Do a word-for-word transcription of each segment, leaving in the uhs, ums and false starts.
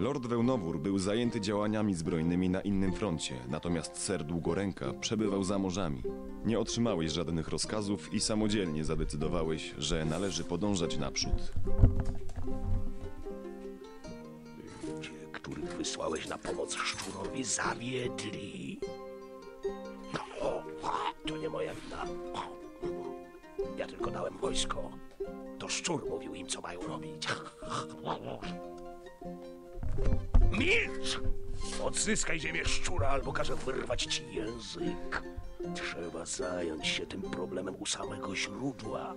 Lord Wełnowór był zajęty działaniami zbrojnymi na innym froncie, natomiast ser Długoręka przebywał za morzami. Nie otrzymałeś żadnych rozkazów i samodzielnie zadecydowałeś, że należy podążać naprzód. Ludzie, których wysłałeś na pomoc szczurowi, zawiedli. O, to nie moja wina. Ja tylko dałem wojsko. To szczur mówił im, co mają robić. Milcz! Odzyskaj ziemię szczura, albo każę wyrwać ci język. Trzeba zająć się tym problemem u samego źródła.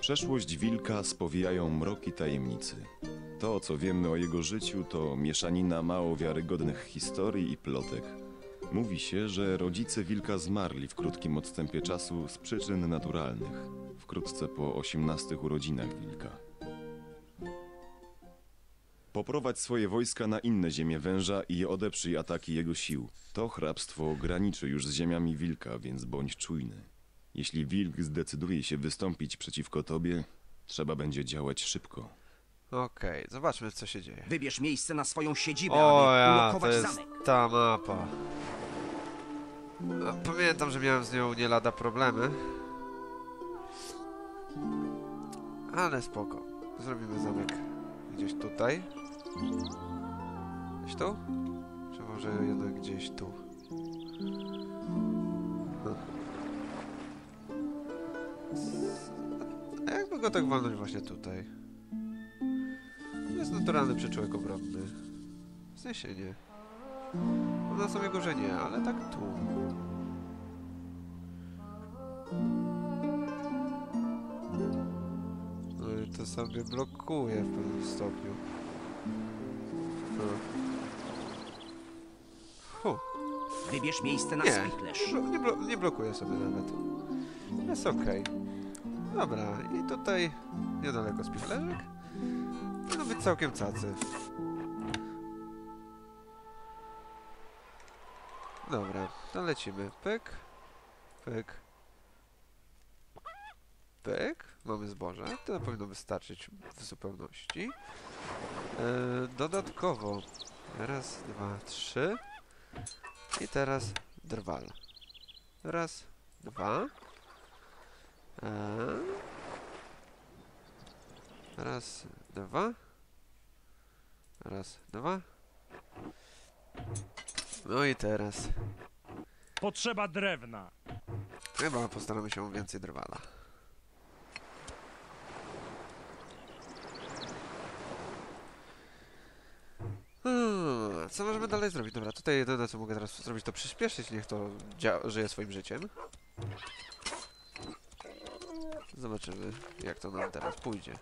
Przeszłość wilka spowijają mroki tajemnicy. To, co wiemy o jego życiu, to mieszanina mało wiarygodnych historii i plotek. Mówi się, że rodzice wilka zmarli w krótkim odstępie czasu z przyczyn naturalnych, wkrótce po osiemnastych urodzinach wilka. Poprowadź swoje wojska na inne ziemie węża i odeprzyj ataki jego sił. To hrabstwo graniczy już z ziemiami wilka, więc bądź czujny. Jeśli wilk zdecyduje się wystąpić przeciwko tobie, trzeba będzie działać szybko. Okej, okay, zobaczmy, co się dzieje. Wybierz miejsce na swoją siedzibę, o, a nie ulokować ja, to zamek. Jest ta mapa. No, pamiętam, że miałem z nią nie lada problemy. Ale spoko. Zrobimy zamek gdzieś tutaj. Gdzieś tu? Czy może jednak gdzieś tu? No. A jakby go tak walnąć właśnie tutaj? Jest naturalny przyczółek obronny. W sensie nie. Na sobie go, że nie, ale tak tu. No i to sobie blokuje w pewnym stopniu. No. Huh. Wybierz miejsce na spichlerz. Nie, nie, blo nie blokuje sobie nawet. Jest okej. Okay. Dobra, i tutaj niedaleko spichlerzek. To być całkiem cacy. Dobra, to lecimy. Pyk, pyk, pyk. Mamy zboże. To powinno wystarczyć w zupełności. Yy, dodatkowo raz, dwa, trzy. I teraz drwal. Raz, dwa. A... Raz, dwa. Raz, dwa. No i teraz... Potrzeba drewna. Chyba postaramy się o więcej drwala. Hmm, co możemy dalej zrobić? Dobra, tutaj jedyne, co mogę teraz zrobić, to przyspieszyć. Niech to żyje swoim życiem. Zobaczymy, jak to nam teraz pójdzie.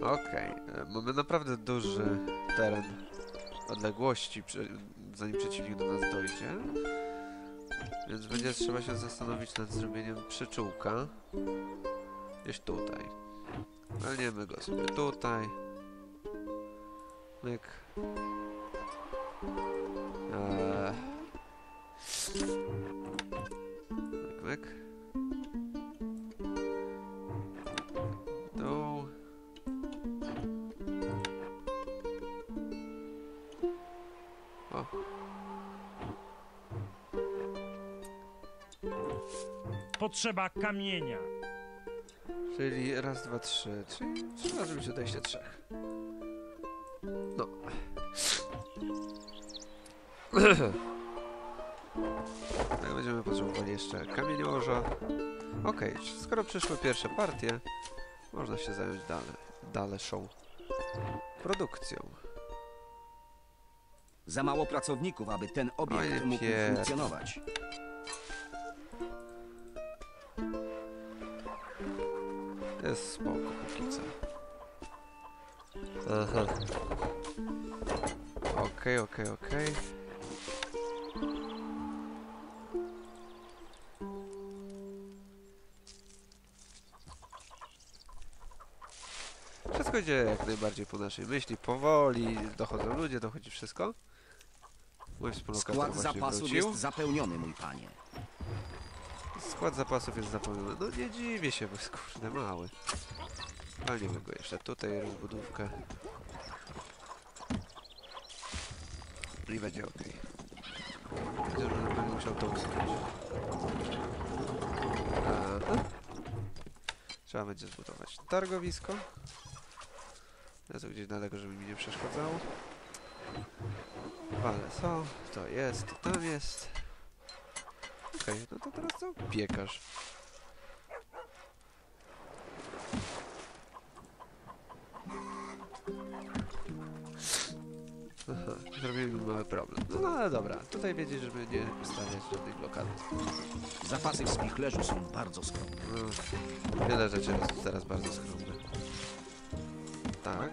Okej, okay. Mamy naprawdę duży teren odległości, zanim przeciwnik do nas dojdzie. Więc będzie trzeba się zastanowić nad zrobieniem przyczółka gdzieś tutaj. Walniemy go sobie tutaj. Myk. Eee. Myk, myk. Potrzeba kamienia. Czyli raz, dwa, trzy. Czyli trzeba zrobić odejście trzech. No. Tak, będziemy potrzebowali jeszcze kamieniołoża. Okej, okay, skoro przyszły pierwsze partie, można się zająć dalej, dalszą produkcją. Za mało pracowników, aby ten obiekt mógł funkcjonować. Jest spoko, póki co. Aha. Okej, okej, okej. Wszystko idzie jak najbardziej po naszej myśli. Powoli dochodzą ludzie, dochodzi wszystko. Skład zapasów wrócił. Jest zapełniony, mój panie. Skład zapasów jest zapełniony. No nie dziwię się, bo jest kurde mały. Walimy go jeszcze tutaj, rozbudówkę. I będzie ok. Widzę, że będę musiał to usunąć. Aha. Trzeba będzie zbudować targowisko. Ja to gdzieś daleko, żeby mi nie przeszkadzało. Ale są, to jest, to tam jest. Okej, okay, no to teraz co? Piekarz. Aha, zrobimy mały problem. No ale dobra, tutaj wiedzieć, żeby nie stawiać żadnych blokad. Zapasy w spichlerzu są bardzo skromne. No, wiele rzeczy jest teraz bardzo skromne. Tak.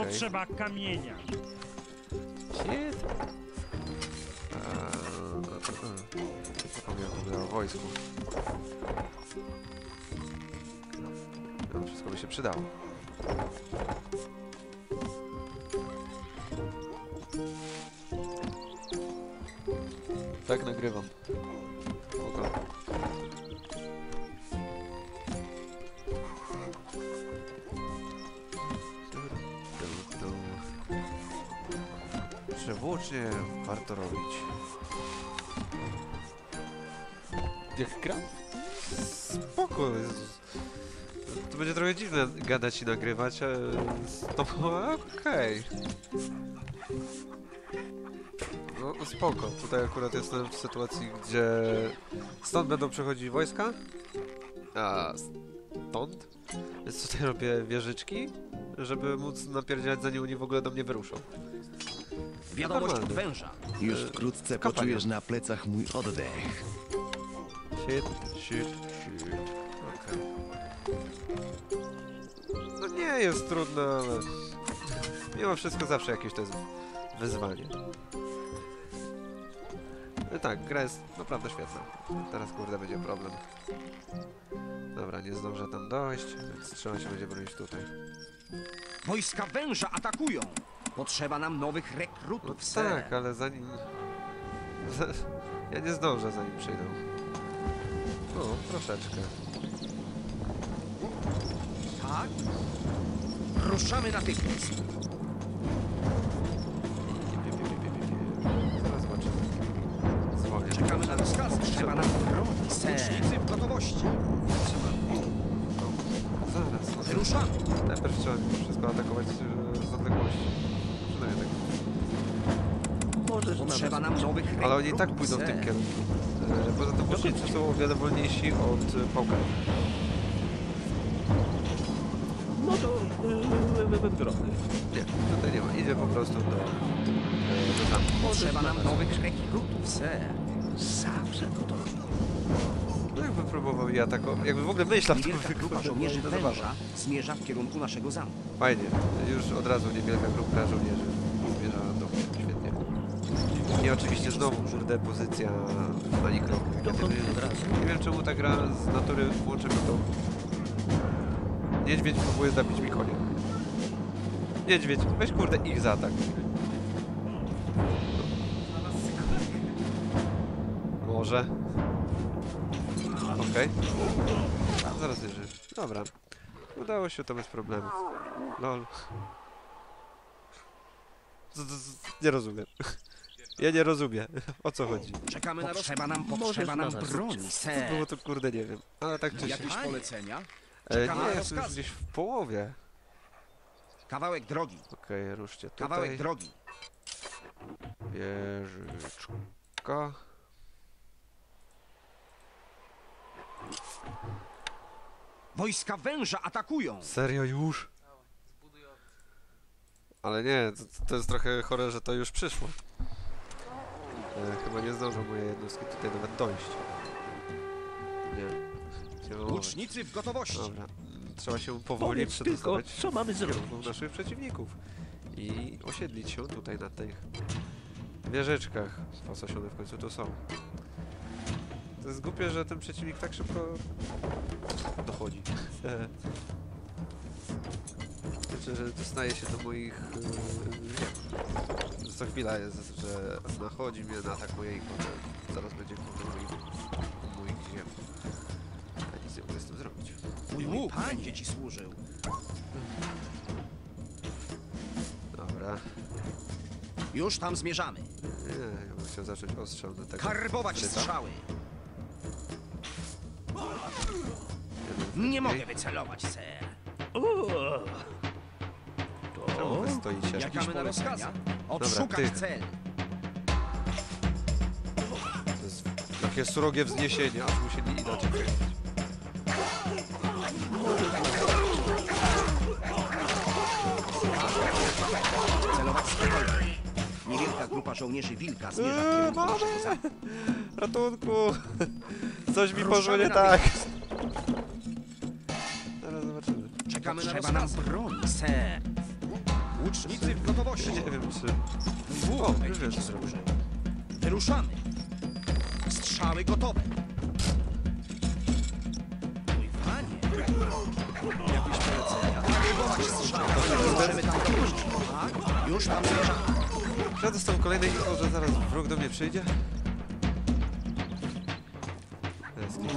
Okay. Potrzeba kamienia. Shit. Zapomniałem w ogóle o wojsku. No, wszystko by się przydało. Tak nagrywam. Oto. Przewłócznie warto robić. Jak gram? Spoko. To będzie trochę dziwne gadać i nagrywać, ale... No, okej. No spoko, tutaj akurat jestem w sytuacji, gdzie stąd będą przechodzić wojska, a stąd, więc tutaj robię wieżyczki, żeby móc napierdzielać zanim oni w ogóle do mnie wyruszą. Wiadomość od węża. Już wkrótce e, poczujesz na plecach mój oddech. Shit, shit, shit. Okay. No nie jest trudno, ale mimo wszystko zawsze jakieś to jest wyzwanie. No tak, gra jest naprawdę świetna. Teraz kurde będzie problem. Dobra, nie zdążę tam dojść, więc trzeba się będzie bronić tutaj. Wojska węża atakują! Potrzeba nam nowych rekrutów. No tak, ale zanim... ja nie zdążę zanim przyjdą. No, troszeczkę. Tak? Ruszamy natychmiast. Czekamy na rozkaz, trzeba nam bronić. Sęcznicy w gotowości. Zaraz. Ruszamy. Najpierw trzeba wszystko atakować z odległości. Przynajmniej tak. Trzeba nam nowych. Ale oni i tak pójdą w tym kierunku. Poza tym łucznicy są o wiele wolniejsi od pałka. No to... trochę. Nie, tutaj nie ma. Idzie po prostu do... Potrzeba nam nowych rekrutów, ser. Zawsze to. No jakbym próbował ja tak, jakby w ogóle myślał, to by grupa żołnierzy węża zmierza w kierunku naszego zamku. Fajnie, już od razu niewielka grupka żołnierzy zmierza do mnie. Świetnie. I oczywiście znowu żurde pozycja na nikro. Nie wiem czemu ta gra z natury włączy to. Niedźwiedź próbuje zabić mi konia. Niedźwiedź, weź kurde ich zaatak. Może. Okej. Okay. Zaraz jeżdżę. Dobra. Udało się, to bez problemu. Lol. Z, z, z, nie rozumiem. Ja nie rozumiem. O co chodzi? Czekamy na potrzeba nam, potrzeba nam broni. Co było to kurde, nie wiem. Ale tak czy jakieś polecenia? E, nie, jestem już gdzieś w połowie. Kawałek drogi. Okej, okay, ruszcie tutaj. Kawałek drogi. Wieżyczka. Wojska węża atakują! Serio już? Ale nie, to, to jest trochę chore, że to już przyszło. E, chyba nie zdążą moje jednostki tutaj nawet dojść. Nie. Łucznicy w gotowości! Dobra. Trzeba się powoli przedostawać co mamy zrobić naszych przeciwników. I osiedlić się tutaj na tych wieżyczkach. Po co się one w końcu tu są? To jest głupie, że ten przeciwnik tak szybko dochodzi. znaczy, że dostaję się do moich... Yy, co chwila jest, że nachodzi mnie na atak mojej koty. Zaraz będzie koty moich ziem. Ja nic nie mogę z tym zrobić. Mój łuk będzie ci służył. Dobra. Już tam zmierzamy. Nie, ja bym chciał zacząć ostrzał do tego. Karbować strzały! Nie mogę wycelować, ser. Czemu wy stoicie? Czekamy na rozkazy. Odszukać cel. To jest takie surogie wzniesienie, aż musieli inaczej powiedzieć. Celować strzelanie. Niewielka grupa żołnierzy wilka zmierza w kierunku naszego zamku. Ratunku! Coś mi poszło nie tak. Czekamy na rozkaz. Trzeba nam broni, ser. Łucznicy w gotowości. Nie wiem, czy... O, wiesz, zrobię. Wyruszamy. Strzały gotowe. Mój panie. Jakieś polecenia. Wywołać strzały. Możemy tam dołożyć. Tak? Już tam zmierzamy. Ja dostałem kolejne info, że zaraz wróg do mnie przyjdzie. To jest nie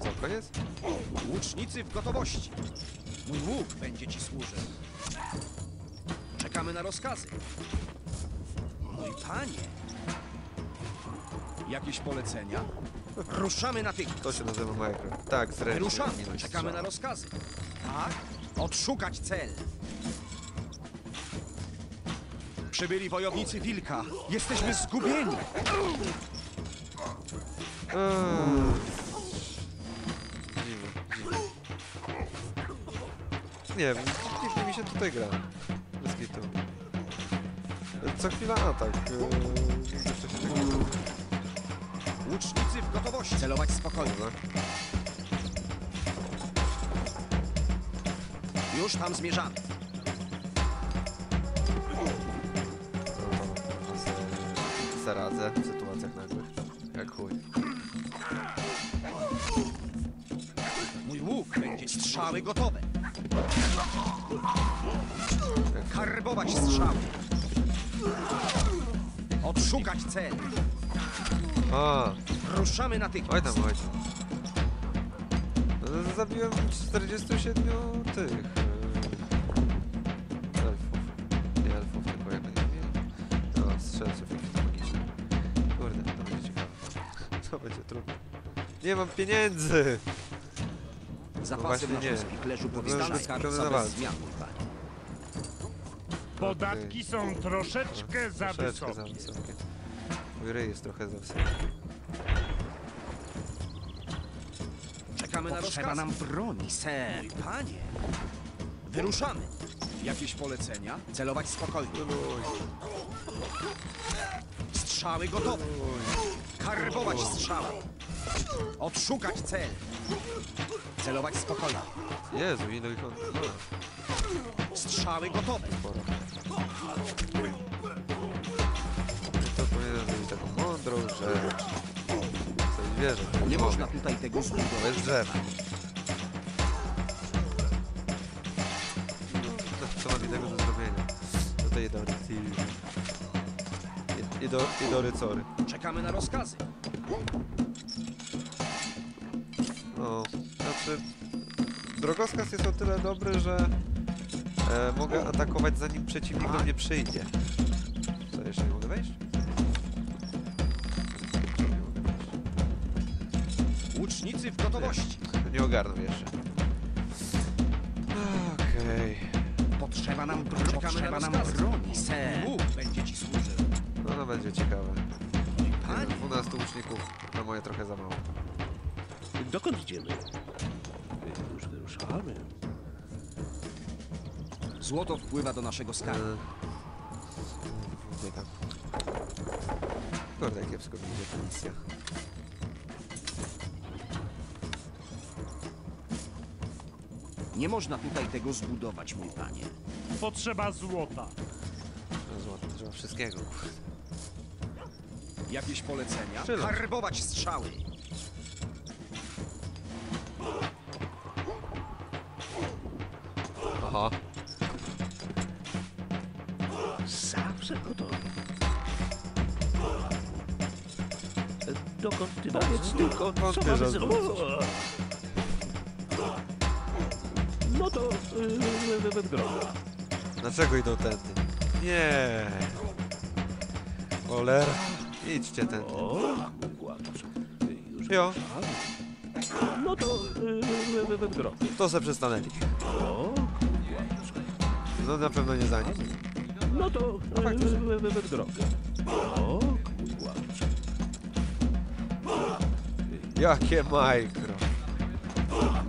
co, koniec? Łucznicy w gotowości. Mój łuk będzie ci służył. Czekamy na rozkazy. Mój panie. Jakieś polecenia? Ruszamy natychmiast. To się nazywa Minecraft. Tak, zresztą. Ruszamy. Czekamy na rozkazy. Tak? Odszukać cel. Przybyli wojownicy wilka. Jesteśmy zgubieni. Eee. Dziwne, dziwne. Nie wiem, dziwnie mi się tutaj gra. Co chwila atak. Eee. Łucznicy w gotowości. Celować spokojnie. Już tam zmierzamy. Radzę w sytuacjach nagłych. Jak chuj. Mój łuk będzie strzały gotowe. Karbować strzały. Odszukać cel. O. Ruszamy natychmiast. Oj tam, oj tam. Zabiłem czterdziestu siedmiu tych. Nie mam pieniędzy! Zapasy no nie. Spiklerzu powstała skarca bez zmian. Podatki są troszeczkę za wysokie. Mój ryj jest trochę za wysoki. Czekamy na rozkaz. Potrzeba nam broni, ser. Mój panie! Wyruszamy! Jakieś polecenia? Celować spokojnie. Strzały gotowe! Karbować strzała! Odszukać cel. Celować spokojnie. Jezu, ile ich on... Strzały gotowe. To powinienem zrobić taką mądrą, że... Coś wierzę. Nie można tutaj tego zbudować. Bez drzewa. Co mam tego do zrobienia? Tutaj idą rycy. Idą rycory. Czekamy na rozkazy. No, znaczy drogowskaz jest o tyle dobry, że e, mogę atakować zanim przeciwnik do mnie przyjdzie. Co, jeszcze nie mogę wejść? Łucznicy w gotowości. Nie, nie ogarnę jeszcze. Okej. Okay. Potrzeba nam broni. Potrzeba nam broni, ser. Łuk będzie ci służył. No, no będzie ciekawe. dwunastu łuczników, to moje trochę za mało. Dokąd idziemy? Już wyruszamy. Złoto wpływa do naszego skarbu. Nie tak. Kurde, kiepsko będzie ta misja. Nie można tutaj tego zbudować, mój panie. Potrzeba złota. Złota, trzeba wszystkiego. Jakieś polecenia? Karbować strzały. Oho. Zawsze gotowy. Dokąd ty powiedz tylko, co mamy zrobić? No to... Dlaczego idą tędy? Nie. Oler. Idźcie tędy. Jo. No to... To se przestanęli. No na pewno nie za nic. No to... Jakie majkro.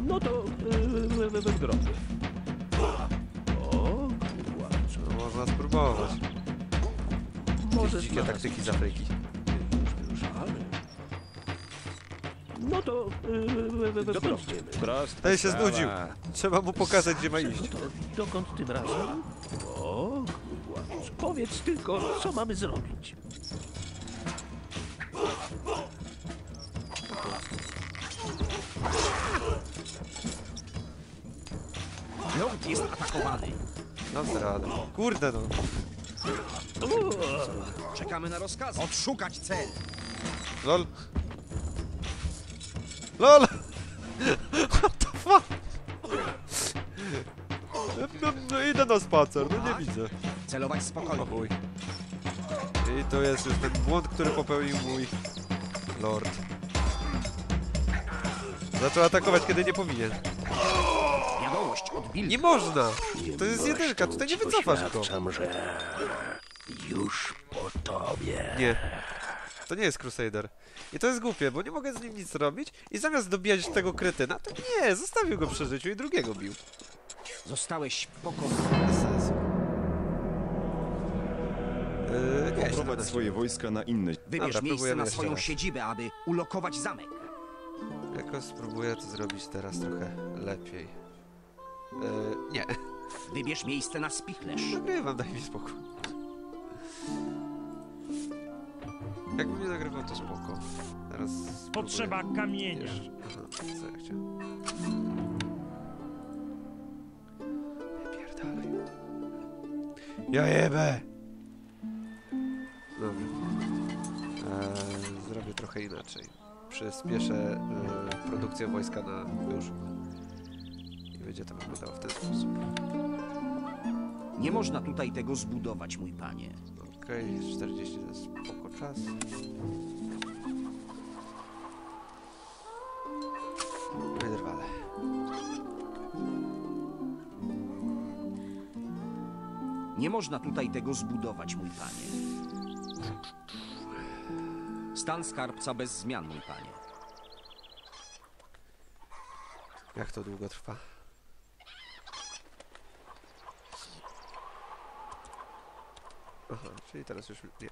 No to... O, no, można spróbować. Może dzikie taktyki z Afryki. No to... Ten się znudził. Trzeba mu pokazać, gdzie ma iść. Dokąd tym razem? O, powiedz tylko, co mamy zrobić. Ląd jest atakowany. Dobrze, radę. Kurde no. Czekamy na rozkaz. Odszukać cel. Lol. Lol. What the fuck? No, no idę na spacer, no nie widzę. Celować spokojnie. I to jest już ten błąd, który popełnił mój lord. Zaczął atakować, kiedy nie powinien. Nie można! To jest jedynka, tutaj nie wycofasz go. Już po tobie. Nie. To nie jest Crusader. I to jest głupie, bo nie mogę z nim nic robić i zamiast dobijać tego kretyna, to nie, zostawił go przy życiu i drugiego bił. Zostałeś pokonany. Bez sensu. Eee, Poprowadź swoje wojska na inne... Wybierz Dobra, miejsce na swoją siedzibę, aby ulokować zamek. Jakoś spróbuję to zrobić teraz trochę lepiej. Eee, nie. Wybierz miejsce na spichlerz. Nagrywam, daj mi spokój. Jakbym nie nagrywał, to spoko. Teraz... Potrzeba kamienia. Aha, co ja chciałem. Nie pierdalaj. Ja jebę! Dobra. Eee, zrobię trochę inaczej. Przyspieszę eee, produkcję wojska na już. Będzie to wyglądało w ten sposób. Nie można tutaj tego zbudować, mój panie. Okej, okay, czterdzieści to jest spoko czas. Wyrwale. Nie można tutaj tego zbudować, mój panie. Stan skarbca bez zmian, mój panie. Jak to długo trwa? Aha, czyli teraz już nie.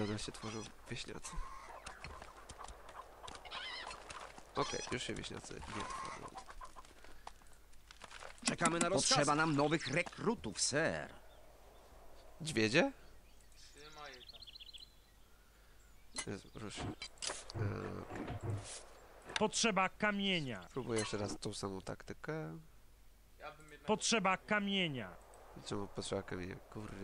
Nadal się tworzą wieśniacy. Okej, okay, już się wieśniacy nie tworzą. Czekamy na rozkaz. Potrzeba nam nowych rekrutów, ser. Dźwiedzie? Jezu, proszę. Okay. Potrzeba kamienia. Spróbuję jeszcze raz tą samą taktykę. Potrzeba kamienia. Czemu potrzeba kamienia? Kurde.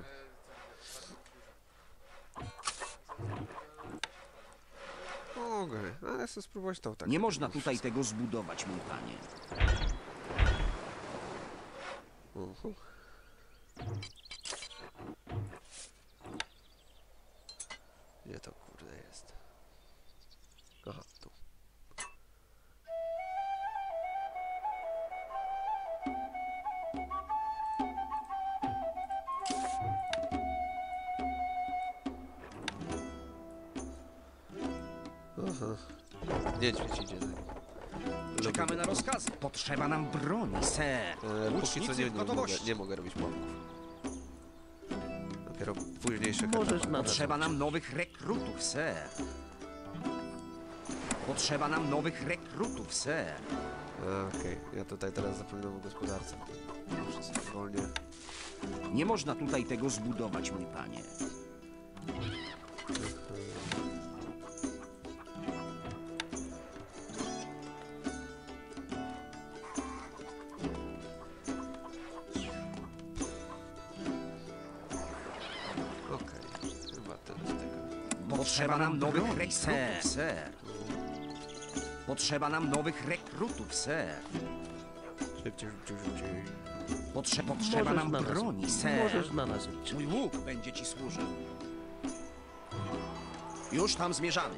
Mogę, okay. Ale chcę spróbować tą taktykę. Nie można tutaj tego zbudować, mój panie. Uh-huh. Gdzie to kurde jest? Aha, tu. Niedźwiedź idzie. Czekamy na rozkaz. Potrzeba nam broni, ser. Eee, póki co nie, nie, mogę, nie mogę robić pomków. Dopiero późniejsze karta. Potrzeba nam nowych rekrutów, ser. Potrzeba nam nowych rekrutów, ser. Okej, okay. Ja tutaj teraz zapomniałem o gospodarce. Wolnie. Nie można tutaj tego zbudować, mój panie. Potrzeba nam nowych rekrutów, ser. Potrzeba nam nowych rekrutów, ser. Szybciej, szybciej, szybciej. Potrze potrzeba nam broni, ser. Możesz na nas liczyć. Mój łuk będzie ci służył. Już tam zmierzamy.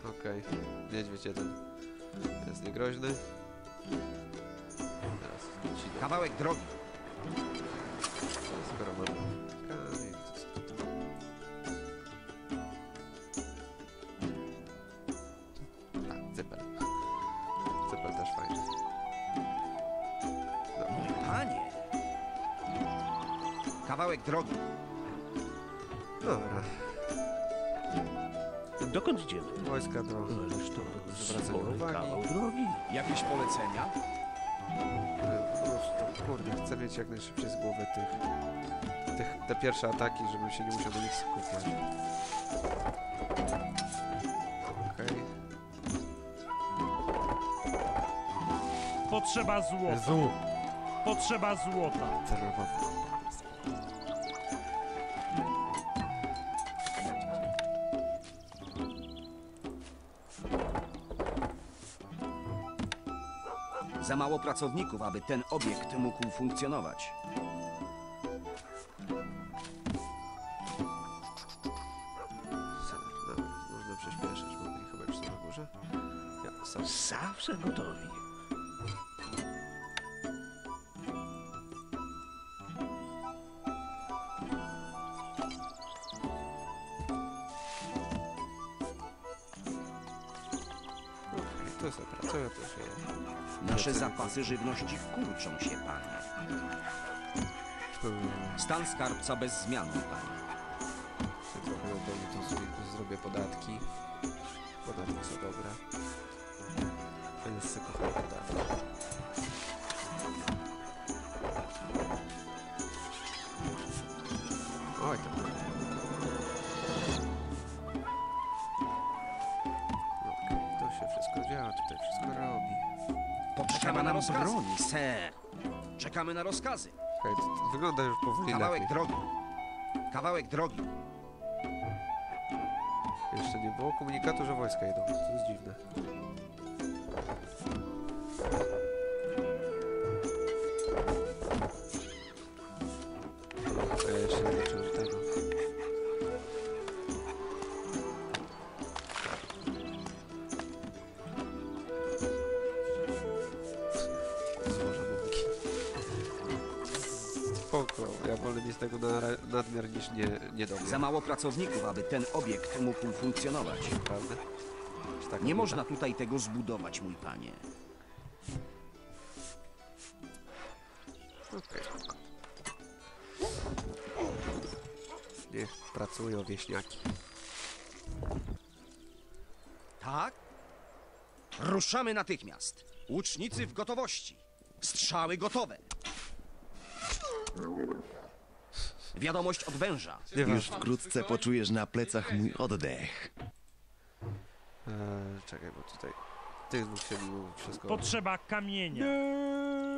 Okej, okay. Niedźwiedź jeden. Jest niegroźny. Teraz wrócimy. Kawałek drogi. Skoro mamy... Kawałek drogi. Dobra. Dokąd idziemy? Wojska do... Ależ to zwracam uwagę. Kawał drogi. Jakieś polecenia? Po prostu, kurde, chcę mieć jak najszybciej z głowy tych... tych... te pierwsze ataki, żebym się nie musiał do nich skupiać. Okej. Okay. Potrzeba złota. Jezu. Potrzeba złota. Terrowa. Za mało pracowników, aby ten obiekt mógł funkcjonować. Dobra, można przyspieszyć, bo oni chyba już są na górze. Ja, sam. Zawsze gotowi. To jest opracowe, to się... Nasze zapasy żywności kurczą się, panie. Stan skarbca bez zmian, panie. Trochę do to zrobię podatki. Podatki są dobre. Będę sobie kochał podatki. Oj, to... Okej, to się wszystko działa, tutaj wszystko robi. Poczekamy na rozkazy. Broni, ser. Czekamy na rozkazy. Hej, to wygląda już powoli Kawałek lepiej. drogi. Kawałek drogi. Jeszcze nie było komunikatu, że wojska idą. To jest dziwne. Ja jeszcze nie zacząłem tego. Ja wolę mieć tego nadmiar niż niedobrze. Za mało pracowników, aby ten obiekt mógł funkcjonować. Prawda? Tak nie można tutaj tego zbudować, mój panie. Okej. Niech pracują wieśniaki. Tak? Ruszamy natychmiast. Łucznicy w gotowości. Strzały gotowe. Wiadomość od węża. Już wkrótce poczujesz na plecach mój oddech. Eee, czekaj, bo tutaj... Tych dwóch się było wszystko... Potrzeba kamienia. Eee,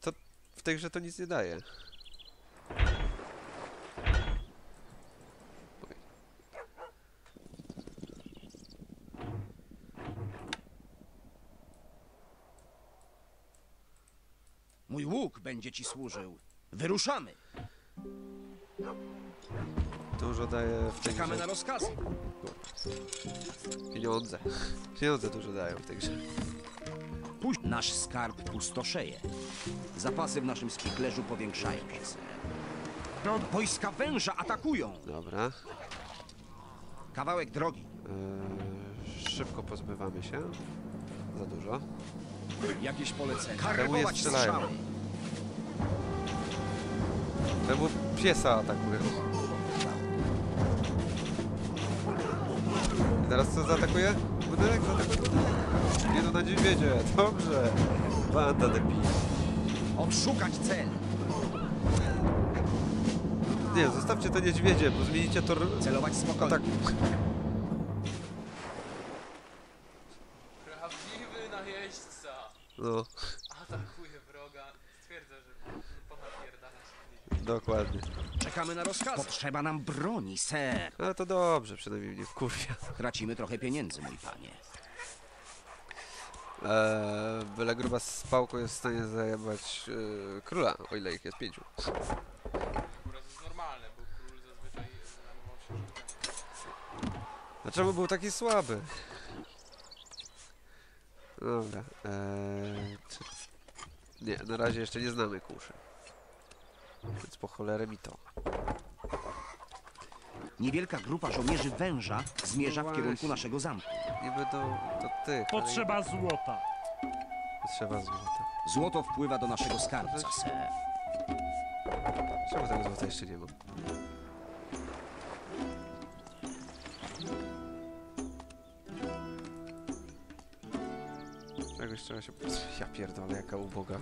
to w tychże to nic nie daje. Mój łuk będzie ci służył. Wyruszamy! Dużo daje w tej Czekamy grze. na rozkazy. Pieniądze. Pieniądze dużo dają w tej grze. Puść nasz skarb pustoszeje. Zapasy w naszym spiklerzu powiększają się. No, wojska węża atakują! Dobra. Kawałek drogi. Yy, szybko pozbywamy się. Za dużo. Jakieś polecenie. Karkować strzały. Temu piesa atakuje. I teraz co zaatakuje? Budynek, zaatakuje budynek. Nie to na niedźwiedzie. Dobrze. Banda debili. Odszukać cel. Nie, zostawcie te niedźwiedzie, bo zmienicie tor... Celować spokojnie. Tak. No. Atakuje wroga stwierdza, że ponapierdala się. Dokładnie. Czekamy na rozkaz. Potrzeba nam broni, ser. No to dobrze, przynajmniej mnie wkurwia. Tracimy trochę pieniędzy, mój panie. Eee, byle gruba z pałką jest w stanie zajebać e, króla, o ile ich jest pięciu. Akurat jest normalne, bo król zazwyczaj zajmował się żołnierzami. Dlaczego był taki słaby? Dobra, eee, czy... Nie, na razie jeszcze nie znamy kuszy. Więc po cholerę mi to. Niewielka grupa żołnierzy węża zmierza w kierunku naszego zamku. Nie będą do tych. Potrzeba ale... złota. Potrzeba złota. Złoto wpływa do naszego skarbca. Czemu tego złota jeszcze nie było? Czegoś trzeba się... Ja pierdolę, jaka uboga.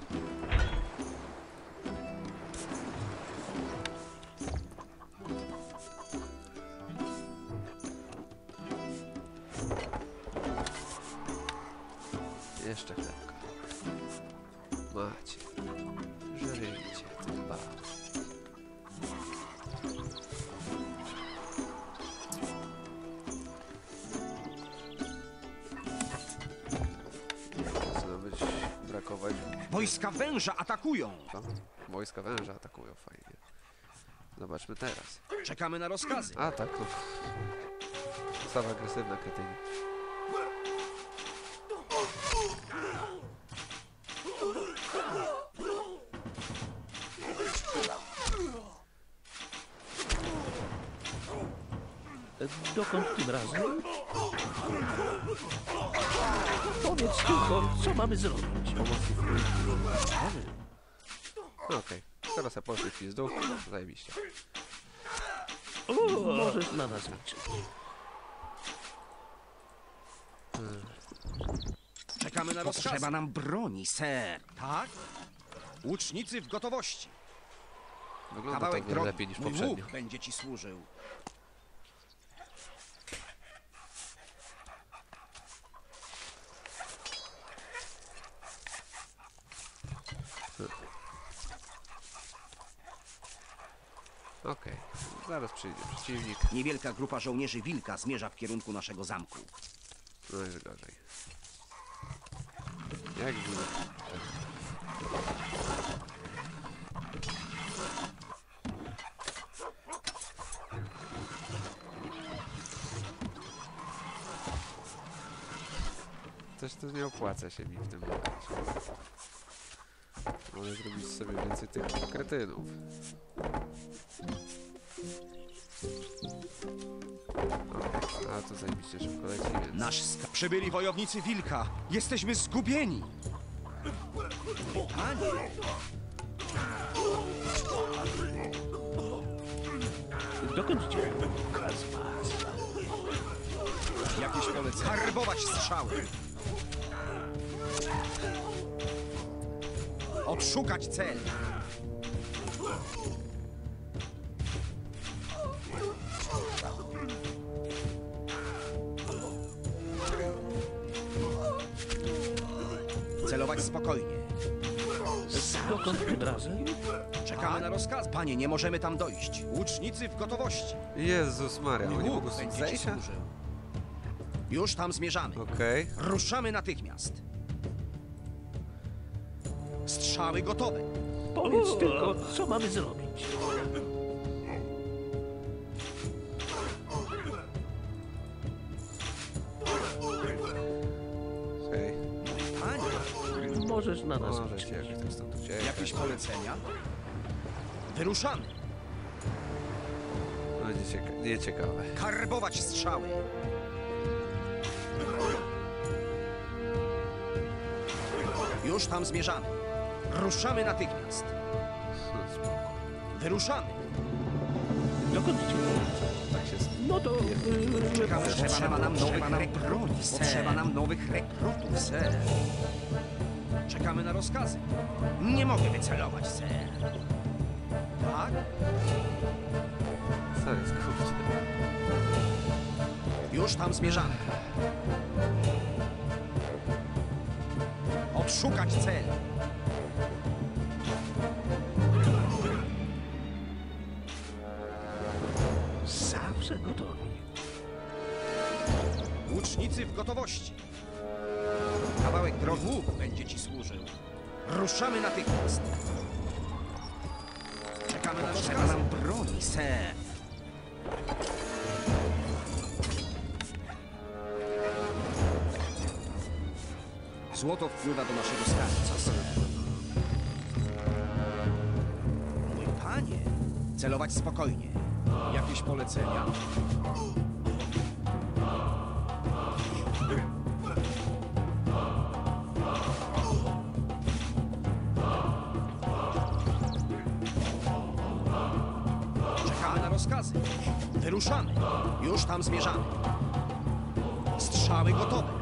Jeszcze chlebka. Macie. Żryjcie, dba. Zaczyna być brakować... Wojska węża atakują! Co? Wojska węża atakują, fajnie. Zobaczmy teraz. Czekamy na rozkazy. A tak, to... Sama agresywna kretynie. Dokąd tym razem? Powiedz tylko, co mamy zrobić. Okej, okay. Teraz ja poszli w pizdu. Zajebiście. O, możesz na nas liczyć. Hmm. Czekamy na rozkaz. Potrzeba nam broni, ser. Tak? Łucznicy w gotowości. Wygląda kawałek to lepiej niż poprzednio. Mój łuk będzie ci służył. Okej, okay. Zaraz przyjdzie przeciwnik. Niewielka grupa żołnierzy wilka zmierza w kierunku naszego zamku. No jest gorzej. Jak widzę. Coś tu nie opłaca się mi w tym momencie. Mogę zrobić sobie więcej tych kretynów. O, a to zajebiście szybko leci, więc... Nasz sk... Przybyli wojownicy wilka! Jesteśmy zgubieni! Panie! Dokąd idzie? Jakieś polecenie. Karbować strzały! Odszukać cel! Celować spokojnie. Dokąd tym razem? Czekamy na rozkaz. Panie, nie możemy tam dojść. Łucznicy w gotowości. Jezus Maria, oni nie mogą stąd zejść? Już tam zmierzamy. Okej. Okay. Ruszamy natychmiast. Strzały gotowe. Powiedz o, tylko, co mamy zrobić. Hej. Panie, możesz na nas liczyć. Jakieś polecenia? Wyruszamy. Będzie cieka nieciekawe. Karbować strzały. Już tam zmierzamy. Ruszamy natychmiast. Wyruszamy. Dokąd idziemy? No to... Czekamy, potrzeba nam nowych rekrutów. Potrzeba nam nowych rekrutów, ser. Czekamy na rozkazy. Nie mogę wycelować, ser. Tak? Co jest, kurczę? Już tam zmierzamy. Odszukać cel. gotowi. Łucznicy w gotowości. Kawałek drogi będzie ci służył. Ruszamy natychmiast. Czekamy na szczerze nam broni, ser. Złoto wpływa do naszego skarbca, ser. Mój panie, celować spokojnie. Jakieś polecenia? Wyruszamy. Już tam zmierzamy. Strzały gotowe.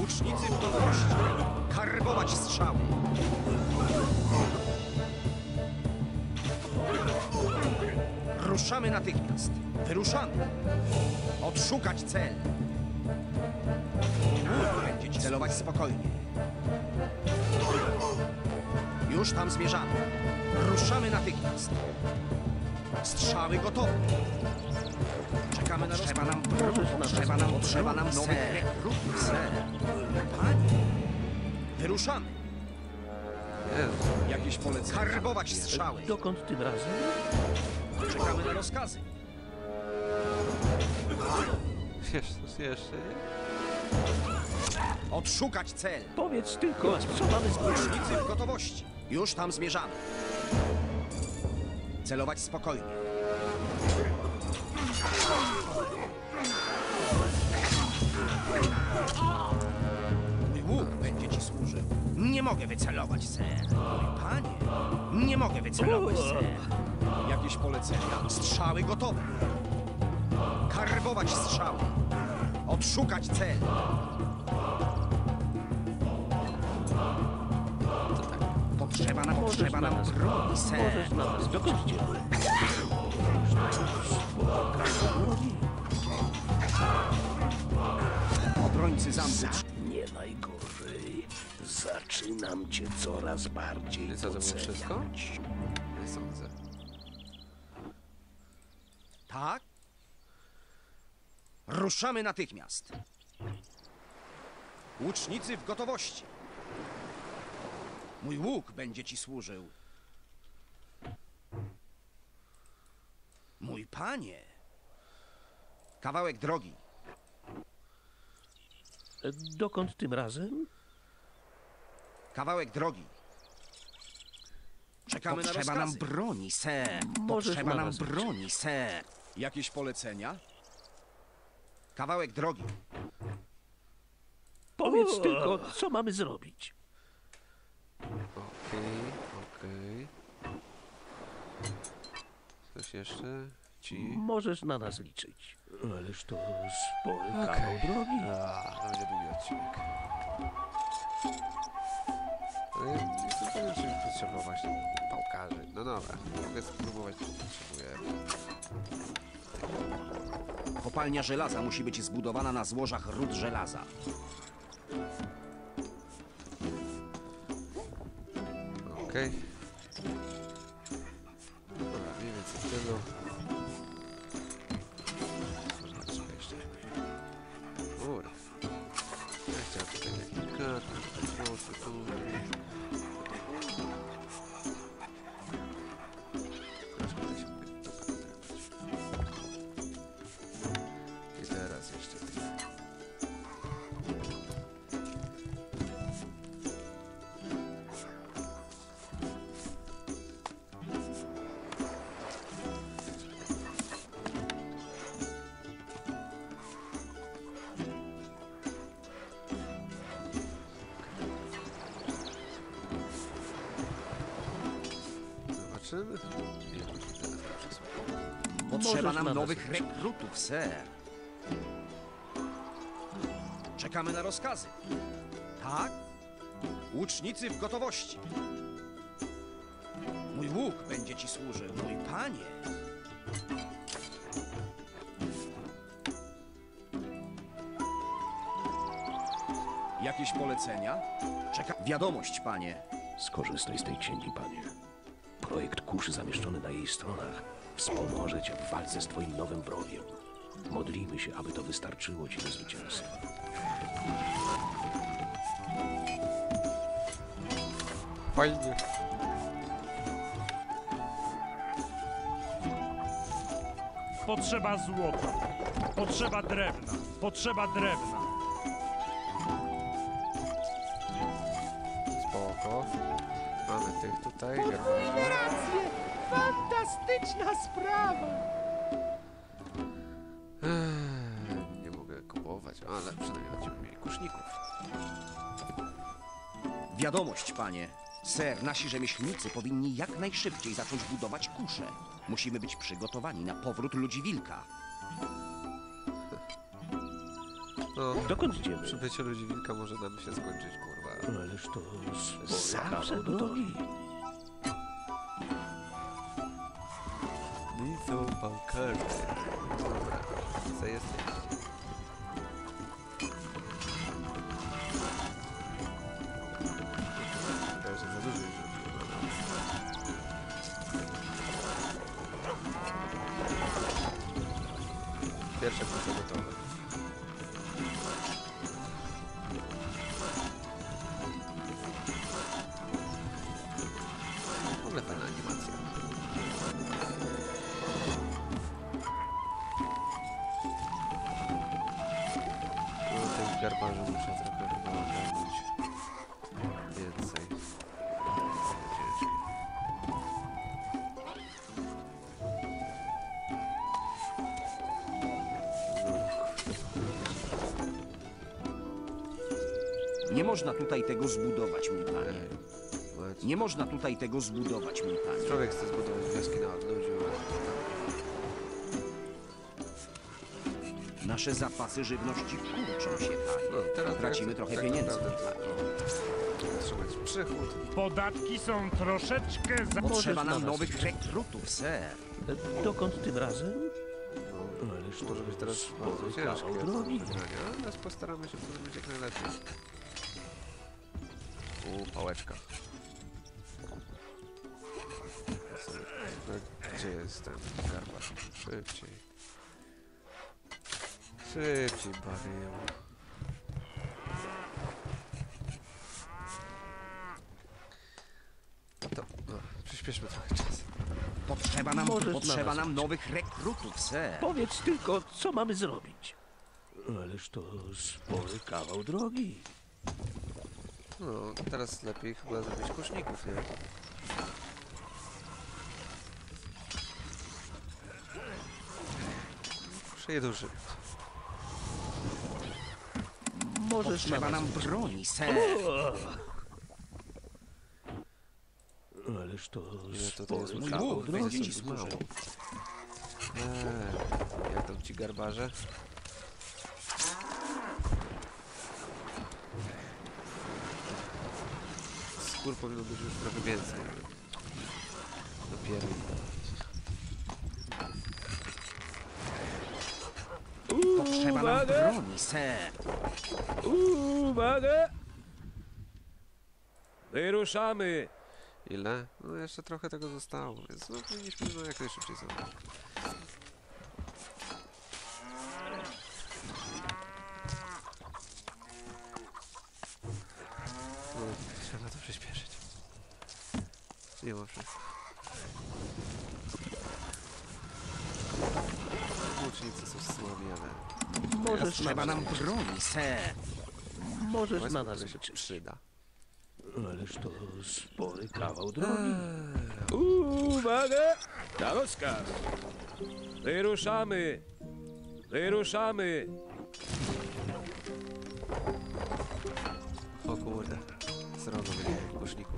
Łucznicy w gotowości. Karbować strzały. Ruszamy natychmiast. Wyruszamy. Odszukać cel. Będziecie celować spokojnie. Już tam zmierzamy. Ruszamy natychmiast. Strzały gotowe. Czekamy na rozkaz. Potrzeba nam brud, potrzeba nam, potrzeba nam nowych rekrutów, ser. Panie, wyruszamy. Jakieś polecenie. Karbować strzały. Dokąd tym razem? Czekamy na rozkazy. Jeszcze, jeszcze. Odszukać cel. Powiedz tylko, co mamy z łucznicy w gotowości. Już tam zmierzamy. Celować spokojnie. Mój łuk będzie ci służył. Nie mogę wycelować, ser. Mój panie, nie mogę wycelować, ser. Jakieś polecenia. Strzały gotowe. Karbować strzały. Odszukać cel. Potrzeba nam, potrzeba nam broni, ser. Możesz na nas dokończyć. Obrońcy zamku. Nie najgorzej. Zaczynam cię coraz bardziej doceniać. Nie sądzę. Tak? Ruszamy natychmiast. Łucznicy w gotowości. Mój łuk będzie ci służył. Mój panie. Kawałek drogi. Dokąd tym razem? Kawałek drogi. Czekamy na rozkazy. Potrzeba nam broni, ser. Potrzeba nam broni, ser. Jakieś polecenia? Kawałek drogi. Powiedz tylko, co mamy zrobić. Okej, okej. Coś jeszcze? Ci? Możesz na nas liczyć. Ależ to spory kawał drogi. A, będzie długi odcinek. No ja nie powiem, żeby potrzebować pałkarzy. No dobra, mogę spróbować, co potrzebuję. Kopalnia żelaza musi być zbudowana na złożach rud żelaza. Okej. Dobra, mniej więcej tego. Można troszkę jeszcze. Dobra. Ja chciałem tutaj kilka, to tu. I teraz jeszcze. Potrzeba nam nowych rekrutów, ser. Czekamy na rozkazy. Tak? Łucznicy w gotowości. Mój łuk będzie ci służył, mój panie. Jakieś polecenia? Czeka... Wiadomość, panie. Skorzystaj z tej księgi, panie. Projekt kuszy zamieszczony na jej stronach wspomoże cię w walce z twoim nowym wrogiem. Modlimy się, aby to wystarczyło ci do zwycięstwa. Fajnie. Potrzeba złota. Potrzeba drewna. Potrzeba drewna. Spoko. Mamy tych tutaj. Podwójne racje! Fantastyczna sprawa! Nie mogę kupować, ale przynajmniej będziemy mieli kuszników. Wiadomość, panie. Ser, nasi rzemieślnicy powinni jak najszybciej zacząć budować kusze. Musimy być przygotowani na powrót ludzi wilka. No, dokąd idziemy? Przybycie ludzi wilka może nam się skończyć, kurwa. No ależ to... Zawsze do drogi. Mizo bankarty. Dobra, co jesteś? Pierwsze kusze gotowe. W ogóle fajna animacja. No, tych garbarzy muszę trochę chyba ogarnąć więcej. Nie można tutaj tego zbudować, mój panie. Nie można tutaj tego zbudować, mój panie. Człowiek chce zbudować wioski na odludziu. Nasze zapasy żywności kurczą się, panie. No, teraz tracimy trochę pieniędzy, panie. Przychód. Podatki są troszeczkę za... Potrzeba nam nowych rekrutów, ser. Dokąd tym razem? No, ależ to może być teraz bardzo ciężkie. Ale postaramy się to zrobić jak najlepiej. U, pałeczka. Gdzie jestem? Garba. Szybciej. Szybciej bawię. To, no, przyspieszmy trochę czas. Potrzeba nam, potrzeba nam nowych rekrutów, ser. Powiedz tylko, co mamy zrobić. Ależ to spory kawał drogi. No, teraz lepiej chyba zrobić kuszników, nie? Przyjedą szybko. Możesz Potrzeba nam broni, ser! Ależ to... to, to jest mój bóg, będzie ci służył. Eee, jak tam ci garbarze? Kur powinno być już trochę więcej. Dopiero. Potrzeba nam broni, ser. Uwaga! Wyruszamy! Ile? No jeszcze trochę tego zostało, więc no powinniśmy no, jak najszybciej sobie. Nie ma wszystko. Włócznicy są słabi, ale... Możesz Trzeba nam broni, ser! Możesz na nas się przyda. Ależ to spory kawał drogi. Uwaga! Na rozkaz! Wyruszamy! Wyruszamy! O kurde. Zrobię w głośniku.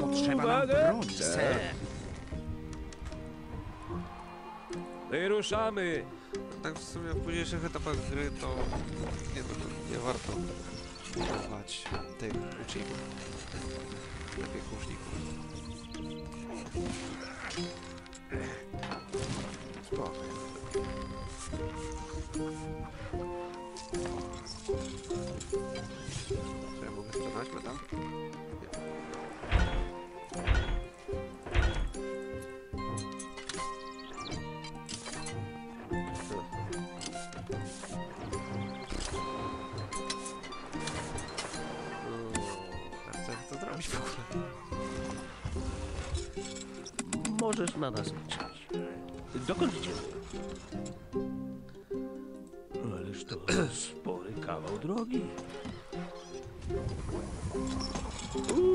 Potrzeba nam broni, ser. Wyruszamy! Tak w sumie w późniejszych etapach gry to nie, to nie warto dawać tych uczniów. Lepiej kuszników. Spoko. Czy ja mogę strzelać, madam? możesz na nas liczyć. Dokąd idziemy? Ależ to spory kawał drogi.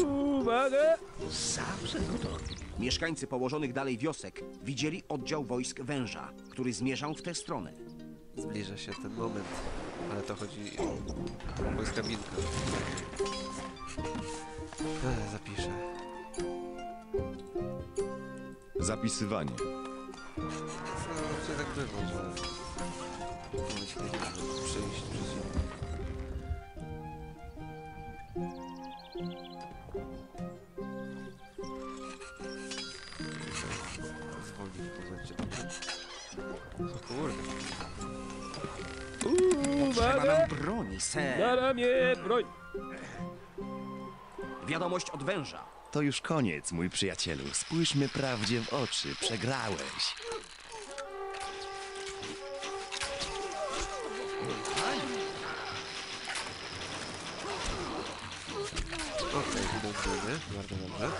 Uwaga! Zawsze gotowi. Mieszkańcy położonych dalej wiosek widzieli oddział wojsk węża, który zmierzał w tę stronę. Zbliża się ten moment, ale to chodzi o wojska wilka. Ech, zapiszę. Zapisywanie. No, to tak bywa, że przejść przez ziemię. Zwolnij w pozycji. O kurde. Potrzeba nam broni, ser. Na ramię broń. Wiadomość od węża. To już koniec, mój przyjacielu. Spójrzmy prawdzie w oczy. Przegrałeś. Okej, okay, bardzo dobrze.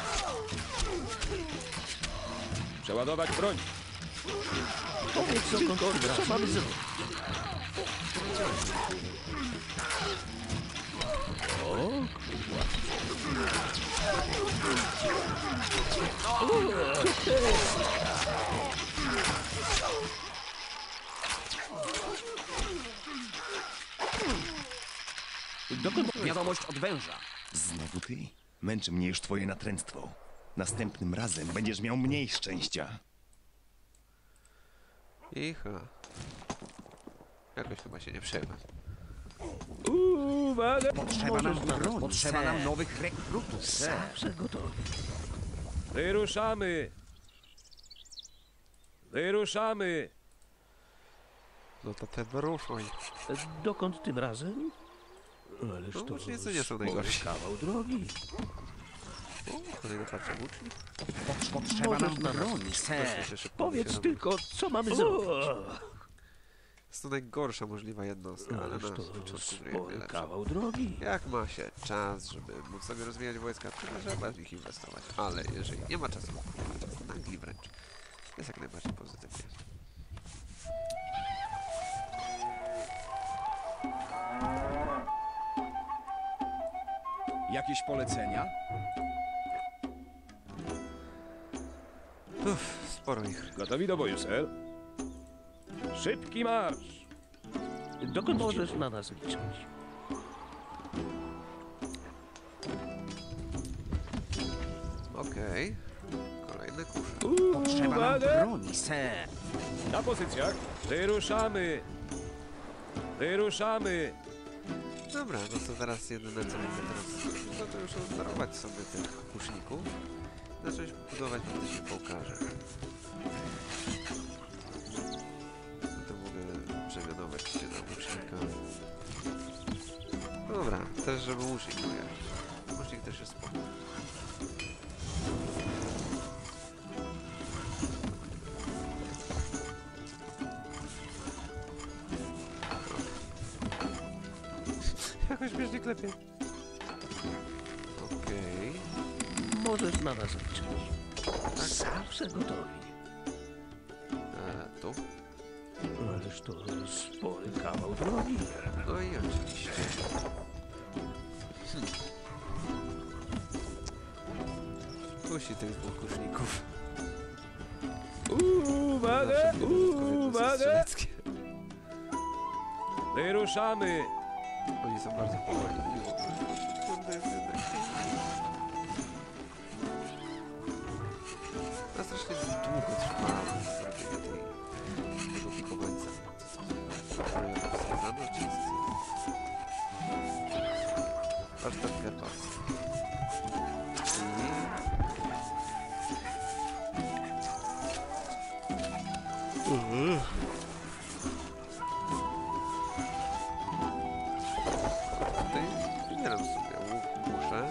Przeładować broń. Powiedz, co to mamy zrobić. O, dokąd wiadomość od węża? Znowu ty? Męczy mnie już twoje natręctwo. Następnym razem będziesz miał mniej szczęścia. Icha. Jakoś chyba się nie przejmę. Uwaga! Potrzeba nam, broń, potrzeba nam nowych rekrutów. Zawsze gotowi. Wyruszamy! Wyruszamy! No to te wyruszaj. Dokąd tym razem? Ależ no, to łucznicy nie są najgorsi. Kawał drogi. O, kolejny patrzę łucznik. Potrzeba nam broni, ser. Powiedz tylko, co mamy zrobić. Jest to najgorsza możliwa jednostka, ale no, to spory kawał drogi. Jak ma się czas, żeby móc sobie rozwijać wojska, to trzeba w nich inwestować. Ale jeżeli nie ma czasu, to nie ma czasu, nagli wręcz. Jest jak najbardziej pozytywnie. Jakieś polecenia? Uff, sporo ich. Gotowi do boju, ser. Szybki marsz! Dokąd możesz na nas liczyć? Okej. Okay. Kolejne kusze. Potrzeba nam broni, ser. Na pozycjach. Wyruszamy! Wyruszamy! Dobra, no to zaraz jedyne co będę teraz... No to już oddarować sobie tych kuszników. Zacząć budować, kiedy się pokaże. Przemianować się na łucznika. Dobra, też żeby łucznik wyjaśnić. Łucznik też jest spoko. Jakoś bieżnie klepie. Okej. Okay. Możesz na nas liczyć. Tak? Zawsze gotowi. A tu? Ależ to spory kawał drogi. No i oczywiście. Hmm. Kusi tych dwóch kuszników. Uwaga! Uwaga! Wyruszamy! Oni są bardzo powoli. A strasznie długo trwa. Aż tak herba. Mhm. Tutaj nie robię sobie łuk, muszę.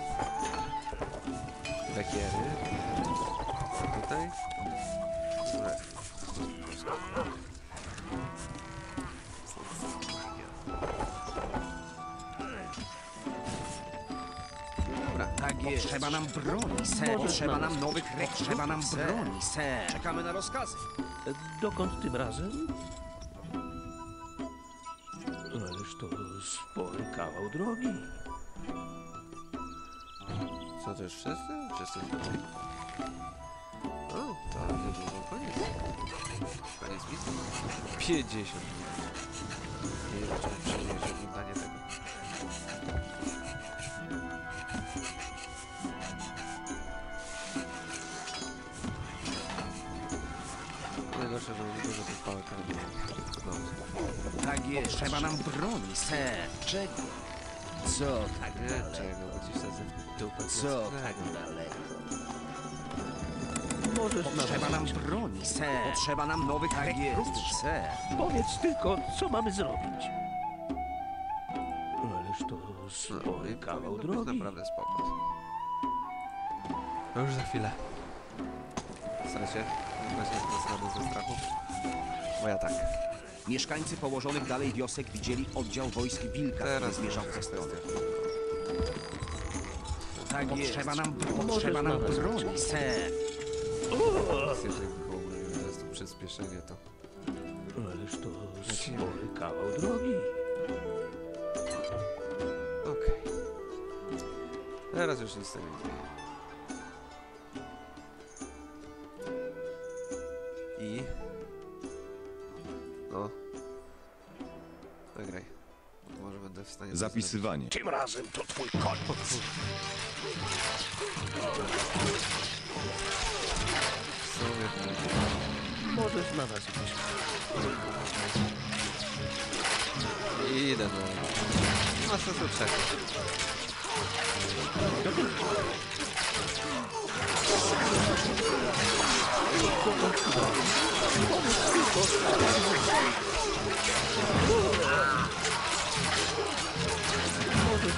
Bekiery. Tutaj. Potrzeba nam broni, ser. Potrzeba nam nowych rek. Potrzeba nam broni, ser. Czekamy na rozkazy. Dokąd tym razem? Ależ to spory kawał drogi. Co, to już wszyscy? Wszyscy tutaj? O, to niedługo koniec. Koniec misji. pięćdziesiąt. Nie wiem, czy przyniesie oglądanie tego. Najgorsze, że mam dużo tych pałek, ale nie mam. Tak jest, trzeba nam broni, ser. Czego? Co tak daleko? Co tak daleko? Możesz Potrzeba nam broni, ser. Potrzeba nam nowych rekrutów, ser. Powiedz tylko, co mamy zrobić. Ależ to spory kawał drogi. To naprawdę spoko. No już za chwilę. Stracie, właśnie z ze strachu. Bo ja tak. Mieszkańcy położonych dalej wiosek widzieli oddział wojsk wilka, który zmierzał ze strony. Tak potrzeba nam broni, potrzeba nam broni, ser. Jeżeli byłoby to przyspieszenie, to... Ależ to spory kawał drogi. Okej. Okay. Teraz już nic z tego nie zmieni. I... No. Zagraj. Może będę w stanie... Zapisywanie. Tym razem to twój koniec. Możesz na nas iść. Idę do niego. No co tu czekać? Możesz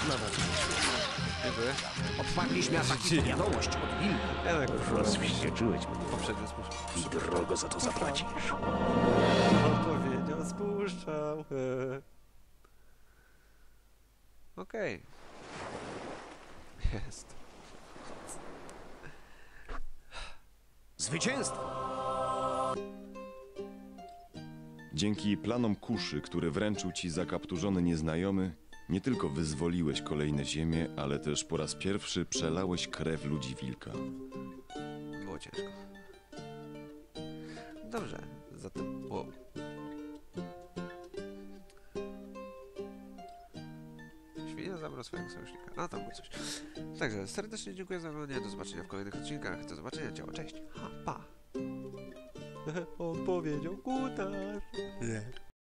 na nas iść. Odpadliśmy atak i wiadomość od wilka. Rozwścieczyłeś mnie. I drogo za to zapłacisz. Odpowiednio spuszczał. Okej. Okay. Jest. Zwycięstwo! Dzięki planom kuszy, który wręczył ci zakapturzony nieznajomy, nie tylko wyzwoliłeś kolejne ziemie, ale też po raz pierwszy przelałeś krew ludzi wilka. Było ciężko. Dobrze, zatem było. Świnia zabrał swojego sojusznika. A tam było coś. Także serdecznie dziękuję za oglądanie. Do zobaczenia w kolejnych odcinkach. Do zobaczenia, ciao, cześć. Ha, pa. On powiedział kutas. Nie.